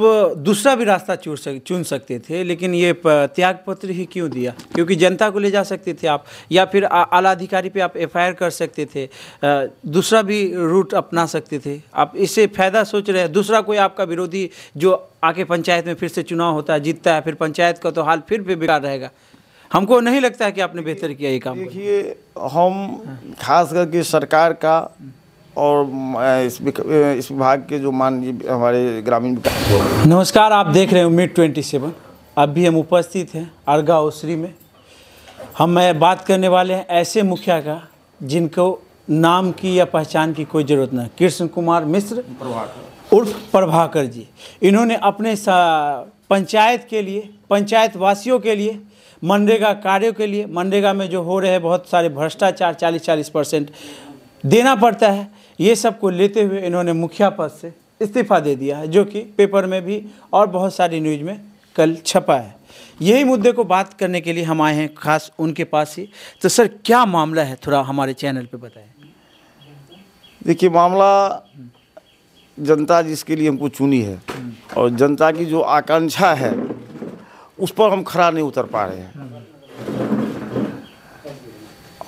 दूसरा भी रास्ता चुन सकते थे, लेकिन ये त्यागपत्र ही क्यों दिया? क्योंकि जनता को ले जा सकते थे आप, या फिर आला अधिकारी पे आप एफआईआर कर सकते थे, दूसरा भी रूट अपना सकते थे। आप इससे फ़ायदा सोच रहे हैं, दूसरा कोई आपका विरोधी जो आके पंचायत में फिर से चुनाव होता है, जीतता है, फिर पंचायत का तो हाल फिर भी बेकार रहेगा। हमको नहीं लगता है कि आपने बेहतर किया ये काम। देखिए, हम खास करके सरकार का और इस विभाग के जो माननीय हमारे ग्रामीण विकास। नमस्कार, आप देख रहे हैं उम्मीद 27। अब भी हम उपस्थित हैं अरगा उसरी में। हम बात करने वाले हैं ऐसे मुखिया का जिनको नाम की या पहचान की कोई ज़रूरत नहीं। कृष्ण कुमार मिश्र उर्फ प्रभाकर जी, इन्होंने अपने पंचायत के लिए, पंचायत वासियों के लिए, मनरेगा कार्यों के लिए, मनरेगा में जो हो रहे हैं बहुत सारे भ्रष्टाचार, 40-40% देना पड़ता है, ये सब को लेते हुए इन्होंने मुखिया पद से इस्तीफा दे दिया है, जो कि पेपर में भी और बहुत सारी न्यूज़ में कल छपा है। यही मुद्दे को बात करने के लिए हम आए हैं खास उनके पास ही। तो सर, क्या मामला है, थोड़ा हमारे चैनल पे बताएं। देखिए, मामला जनता जिसके लिए हमको चुनी है और जनता की जो आकांक्षा है उस पर हम खरा नहीं उतर पा रहे हैं।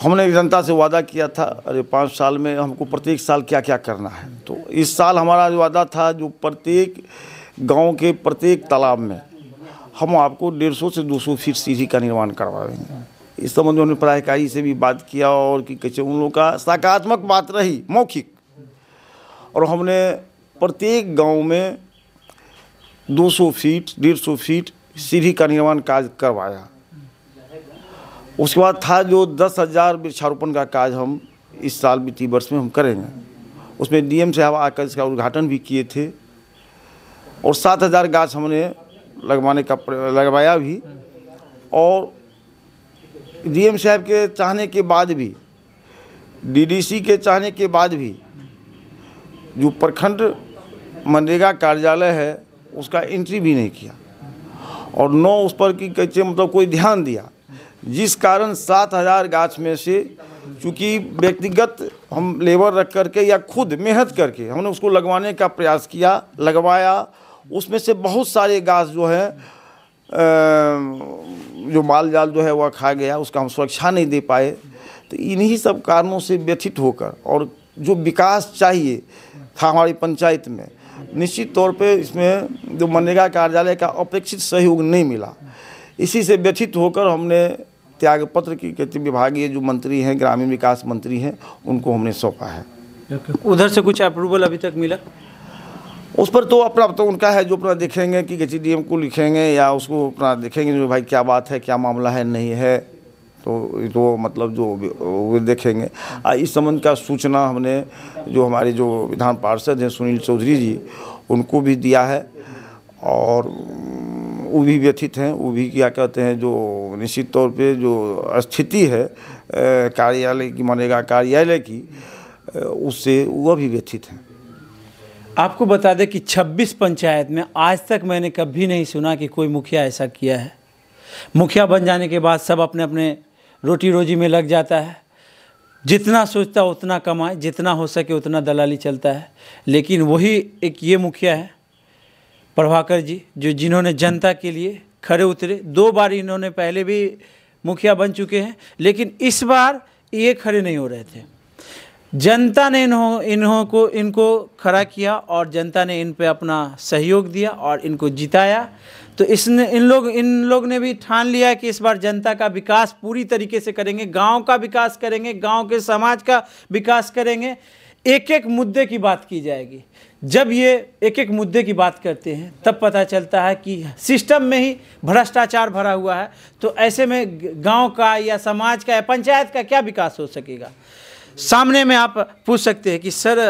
हमने जनता से वादा किया था, अरे 5 साल में हमको प्रत्येक साल क्या क्या करना है, तो इस साल हमारा वादा था जो प्रत्येक गांव के प्रत्येक तालाब में हम आपको 150 से 200 फीट सीढ़ी का निर्माण करवाएंगे। इस संबंध में हमने प्राधिकारी से भी बात किया और कि कैसे उन लोगों का सकारात्मक बात रही मौखिक, और हमने प्रत्येक गाँव में 200 फीट 150 फीट सीढ़ी का निर्माण कार्य करवाया। उसके बाद था जो 10,000 वृक्षारोपण का कार्य हम इस साल वित्तीय वर्ष में हम करेंगे। उसमें डीएम साहब आकर इसका उद्घाटन भी किए थे और 7,000 गाछ हमने लगवाया भी। और डीएम साहब के चाहने के बाद भी, डीडीसी के चाहने के बाद भी, जो प्रखंड मनरेगा कार्यालय है उसका एंट्री भी नहीं किया और न उस पर की कैसे मतलब कोई ध्यान दिया, जिस कारण 7,000 गाछ में से, चूँकि व्यक्तिगत हम लेबर रख करके या खुद मेहनत करके हमने उसको लगवाने का प्रयास किया, लगवाया। उसमें से बहुत सारे गाछ जो है, जो माल जाल जो है वह खा गया, उसका हम सुरक्षा नहीं दे पाए। तो इन्हीं सब कारणों से व्यथित होकर, और जो विकास चाहिए था हमारी पंचायत में, निश्चित तौर पे इसमें जो मनरेगा कार्यालय का अपेक्षित सहयोग नहीं मिला, इसी से व्यथित होकर हमने त्यागपत्र की कहते विभागीय जो मंत्री हैं, ग्रामीण विकास मंत्री हैं, उनको हमने सौंपा है। उधर से कुछ अप्रूवल अभी तक मिला उस पर? तो अपना तो उनका है जो अपना देखेंगे कि एच डी एम को लिखेंगे या उसको अपना देखेंगे जो भाई क्या बात है, क्या मामला है, नहीं है तो मतलब जो वो देखेंगे। इस संबंध का सूचना हमने जो हमारे जो विधान पार्षद हैं सुनील चौधरी जी, उनको भी दिया है और वो भी व्यथित हैं। वो भी क्या कहते हैं जो निश्चित तौर पे जो स्थिति है कार्यालय की, मनरेगा कार्यालय की, उससे वह भी व्यथित हैं। आपको बता दें कि 26 पंचायत में आज तक मैंने कभी नहीं सुना कि कोई मुखिया ऐसा किया है। मुखिया बन जाने के बाद सब अपने अपने रोटी रोजी में लग जाता है, जितना सोचता उतना कमाए, जितना हो सके उतना दलाली चलता है। लेकिन वही एक ये मुखिया है प्रभाकर जी, जो जिन्होंने जनता के लिए खड़े उतरे। 2 बार इन्होंने पहले भी मुखिया बन चुके हैं, लेकिन इस बार ये खड़े नहीं हो रहे थे। जनता ने इनको खड़ा किया और जनता ने इन पे अपना सहयोग दिया और इनको जिताया। तो इसने इन लोग ने भी ठान लिया कि इस बार जनता का विकास पूरी तरीके से करेंगे, गांव का विकास करेंगे, गांव के समाज का विकास करेंगे। एक-एक मुद्दे की बात की जाएगी। जब ये एक-एक मुद्दे की बात करते हैं तब पता चलता है कि सिस्टम में ही भ्रष्टाचार भरा हुआ है। तो ऐसे में गाँव का या समाज का या पंचायत का क्या विकास हो सकेगा? सामने में आप पूछ सकते हैं कि सर,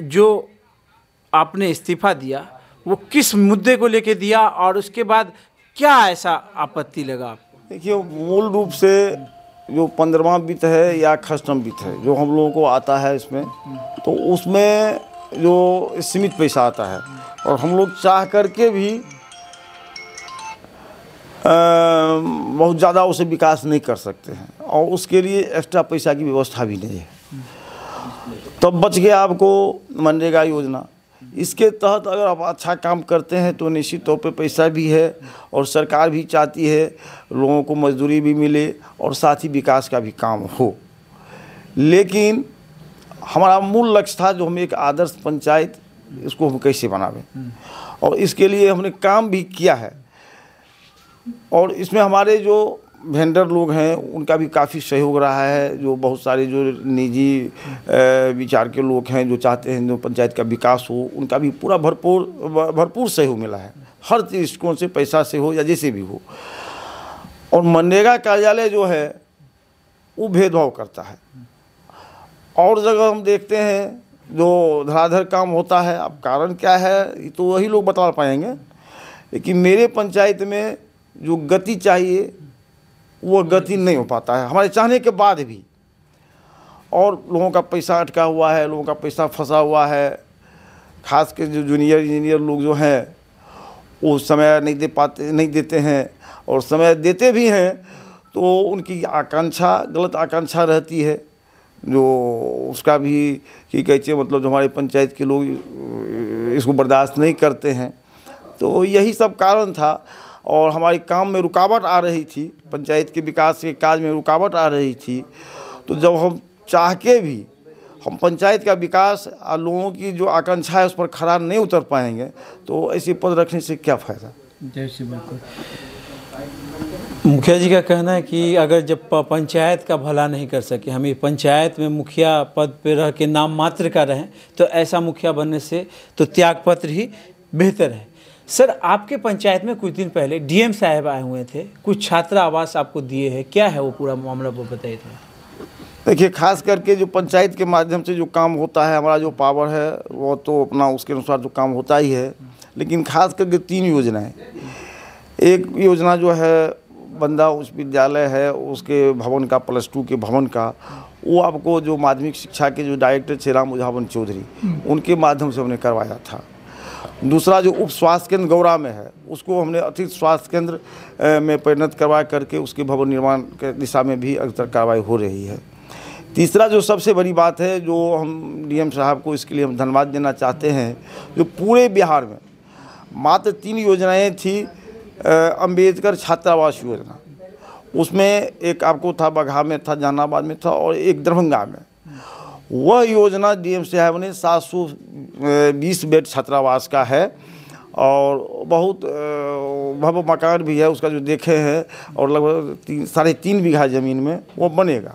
जो आपने इस्तीफा दिया वो किस मुद्दे को लेके दिया और उसके बाद क्या ऐसा आपत्ति लगा आपको? देखिए, मूल रूप से जो 15वां वित्त है या कस्टम वित्त है जो हम लोगों को आता है इसमें, तो उसमें जो सीमित पैसा आता है और हम लोग चाह करके भी बहुत ज़्यादा उसे विकास नहीं कर सकते हैं और उसके लिए एक्स्ट्रा पैसा की व्यवस्था भी नहीं है। तब बच गया आपको मनरेगा योजना। इसके तहत अगर आप अच्छा काम करते हैं तो निश्चित तौर पे पैसा भी है और सरकार भी चाहती है लोगों को मजदूरी भी मिले और साथ ही विकास का भी काम हो। लेकिन हमारा मूल लक्ष्य था जो हम एक आदर्श पंचायत इसको हम कैसे बनावें, और इसके लिए हमने काम भी किया है और इसमें हमारे जो वेंडर लोग हैं उनका भी काफ़ी सहयोग रहा है। जो बहुत सारे जो निजी विचार के लोग हैं जो चाहते हैं जो पंचायत का विकास हो उनका भी पूरा भरपूर सहयोग मिला है, हर दृष्टिकोण से, पैसा से हो या जैसे भी हो। और मनरेगा कार्यालय जो है वो भेदभाव करता है। और जगह हम देखते हैं जो धराधर काम होता है, अब कारण क्या है तो वही लोग बता पाएंगे, लेकिन मेरे पंचायत में जो गति चाहिए वो गति नहीं हो पाता है हमारे चाहने के बाद भी। और लोगों का पैसा अटका हुआ है, लोगों का पैसा फंसा हुआ है, खास कर जो जूनियर इंजीनियर लोग जो हैं वो समय नहीं देते हैं, और समय देते भी हैं तो उनकी आकांक्षा, गलत आकांक्षा रहती है, जो उसका भी कि कैसे मतलब जो हमारे पंचायत के लोग इसको बर्दाश्त नहीं करते हैं। तो यही सब कारण था और हमारे काम में रुकावट आ रही थी, पंचायत के विकास के कार्य में रुकावट आ रही थी। तो जब हम चाह के भी हम पंचायत का विकास और लोगों की जो आकांक्षा है उस पर खरा नहीं उतर पाएंगे तो ऐसे पद रखने से क्या फ़ायदा। जैसे बिल्कुल मुखिया जी का कहना है कि अगर जब पंचायत का भला नहीं कर सके, हमें पंचायत में मुखिया पद पर रह के नाम मात्र का रहें, तो ऐसा मुखिया बनने से तो त्यागपत्र ही बेहतर है। सर, आपके पंचायत में कुछ दिन पहले डीएम साहब आए हुए थे, कुछ छात्र आवास आपको दिए हैं, क्या है वो पूरा मामला वो बताइए। देखिए, खास करके जो पंचायत के माध्यम से जो काम होता है, हमारा जो पावर है वो तो अपना उसके अनुसार जो काम होता ही है, लेकिन खास करके 3 योजनाएं। एक योजना जो है बंदा उच्च विद्यालय है उसके भवन का, +2 के भवन का, वो आपको जो माध्यमिक शिक्षा के जो डायरेक्टर थे राम उजावन चौधरी, उनके माध्यम से हमने करवाया था। दूसरा जो उप स्वास्थ्य केंद्र गौरा में है उसको हमने अतिरिक्त स्वास्थ्य केंद्र में परिणत करवा करके उसके भवन निर्माण के दिशा में भी अक्सर कार्रवाई हो रही है। तीसरा जो सबसे बड़ी बात है, जो हम डीएम साहब को इसके लिए हम धन्यवाद देना चाहते हैं, जो पूरे बिहार में मात्र 3 योजनाएं थी। अंबेडकर छात्रावास योजना, उसमें एक आपको था बगहा में था, जहानाबाद में था, और एक दरभंगा में। वह योजना डीएम साहब ने 720 बेड छात्रावास का है और बहुत भव्य मकान भी है उसका जो देखे हैं, और लगभग 3.5 बीघा ज़मीन में वो बनेगा,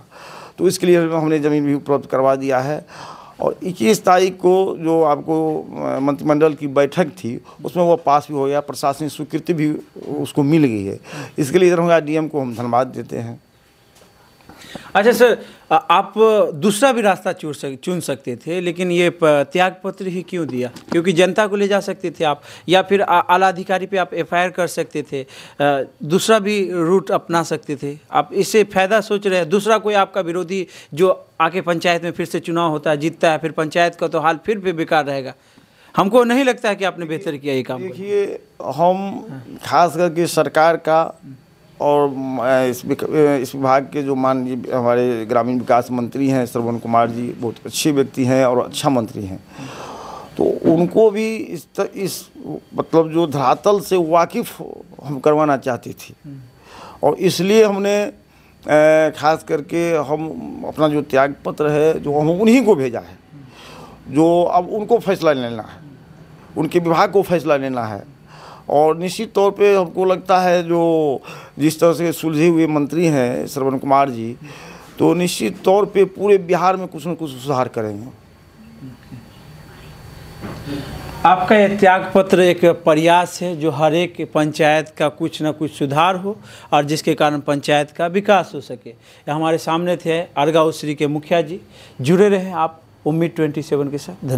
तो इसके लिए हमने ज़मीन भी उपलब्ध करवा दिया है। और 21 तारीख को जो आपको मंत्रिमंडल की बैठक थी उसमें वो पास भी हो गया, प्रशासनिक स्वीकृति भी उसको मिल गई है, इसके लिए दरभंगा डीएम को हम धन्यवाद देते हैं। अच्छा सर, आप दूसरा भी रास्ता चुन सकते थे, लेकिन ये त्यागपत्र ही क्यों दिया? क्योंकि जनता को ले जा सकते थे आप, या फिर आला अधिकारी पे आप एफआईआर कर सकते थे, दूसरा भी रूट अपना सकते थे। आप इससे फ़ायदा सोच रहे हैं, दूसरा कोई आपका विरोधी जो आके पंचायत में फिर से चुनाव होता है, जीतता है, फिर पंचायत का तो हाल फिर भी बेकार रहेगा। हमको नहीं लगता है कि आपने बेहतर किया ये काम। देखिए, हम खास करके सरकार का और इस विभाग के जो माननीय हमारे ग्रामीण विकास मंत्री हैं श्रवण कुमार जी, बहुत अच्छे व्यक्ति हैं और अच्छा मंत्री हैं, तो उनको भी इस मतलब जो धरातल से वाकिफ हम करवाना चाहते थे। और इसलिए हमने खास करके हम अपना जो त्यागपत्र है जो हम उन्हीं को भेजा है, जो अब उनको फैसला लेना है, उनके विभाग को फैसला लेना है। और निश्चित तौर पे हमको लगता है जो जिस तरह से सुलझे हुए मंत्री हैं श्रवण कुमार जी, तो निश्चित तौर पे पूरे बिहार में कुछ न कुछ सुधार करेंगे। आपका ये त्यागपत्र एक प्रयास है जो हर एक पंचायत का कुछ ना कुछ सुधार हो और जिसके कारण पंचायत का विकास हो सके। हमारे सामने थे अरगा उसरी के मुखिया जी। जुड़े रहे आप उम्मीद 27 के साथ।